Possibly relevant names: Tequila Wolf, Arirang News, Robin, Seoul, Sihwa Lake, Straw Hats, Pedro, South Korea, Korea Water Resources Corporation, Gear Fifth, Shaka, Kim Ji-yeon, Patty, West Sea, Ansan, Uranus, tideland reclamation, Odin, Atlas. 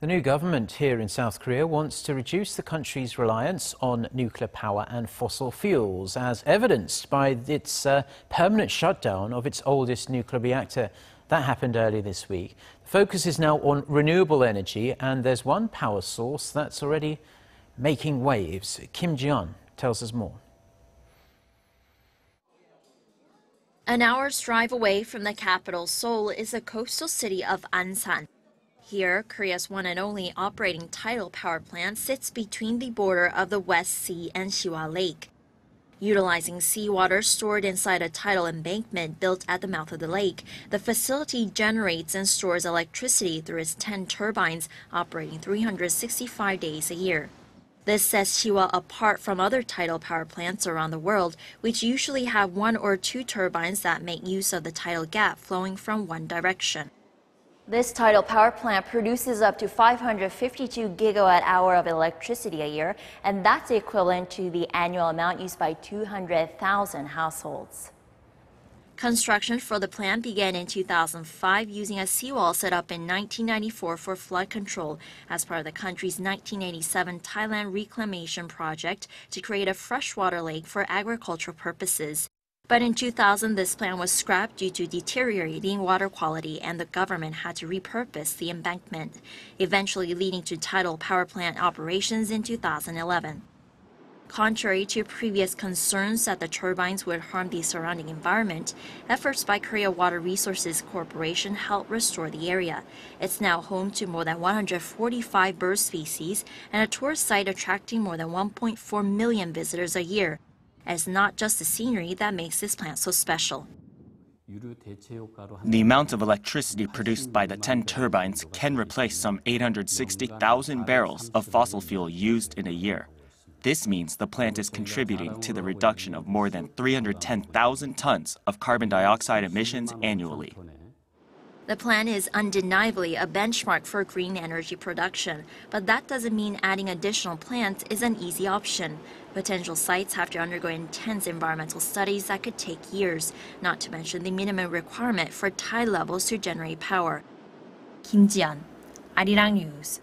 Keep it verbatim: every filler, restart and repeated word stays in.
The new government here in South Korea wants to reduce the country's reliance on nuclear power and fossil fuels, as evidenced by its uh, permanent shutdown of its oldest nuclear reactor. That happened earlier this week. The focus is now on renewable energy, and there's one power source that's already making waves. Kim Ji-yeon tells us more. An hour's drive away from the capital, Seoul, is the coastal city of Ansan. Here, Korea's one and only operating tidal power plant sits between the border of the West Sea and Sihwa Lake. Utilizing seawater stored inside a tidal embankment built at the mouth of the lake, the facility generates and stores electricity through its ten turbines, operating three hundred sixty-five days a year. This sets Sihwa apart from other tidal power plants around the world, which usually have one or two turbines that make use of the tidal gap flowing from one direction. This tidal power plant produces up to five hundred fifty-two gigawatt hour of electricity a year, and that's equivalent to the annual amount used by two hundred thousand households. Construction for the plant began in two thousand five using a seawall set up in nineteen ninety-four for flood control as part of the country's nineteen eighty-seven Thailand reclamation project to create a freshwater lake for agricultural purposes. But in two thousand, this plan was scrapped due to deteriorating water quality, and the government had to repurpose the embankment, eventually leading to tidal power plant operations in two thousand eleven. Contrary to previous concerns that the turbines would harm the surrounding environment, efforts by Korea Water Resources Corporation helped restore the area. It's now home to more than one hundred forty-five bird species and a tourist site attracting more than one point four million visitors a year. It's not just the scenery that makes this plant so special. The amount of electricity produced by the ten turbines can replace some eight hundred sixty thousand barrels of fossil fuel used in a year. This means the plant is contributing to the reduction of more than three hundred ten thousand tons of carbon dioxide emissions annually. The plan is undeniably a benchmark for green energy production, but that doesn't mean adding additional plants is an easy option. Potential sites have to undergo intense environmental studies that could take years, not to mention the minimum requirement for tide levels to generate power. Kim Ji-yeon, Arirang News.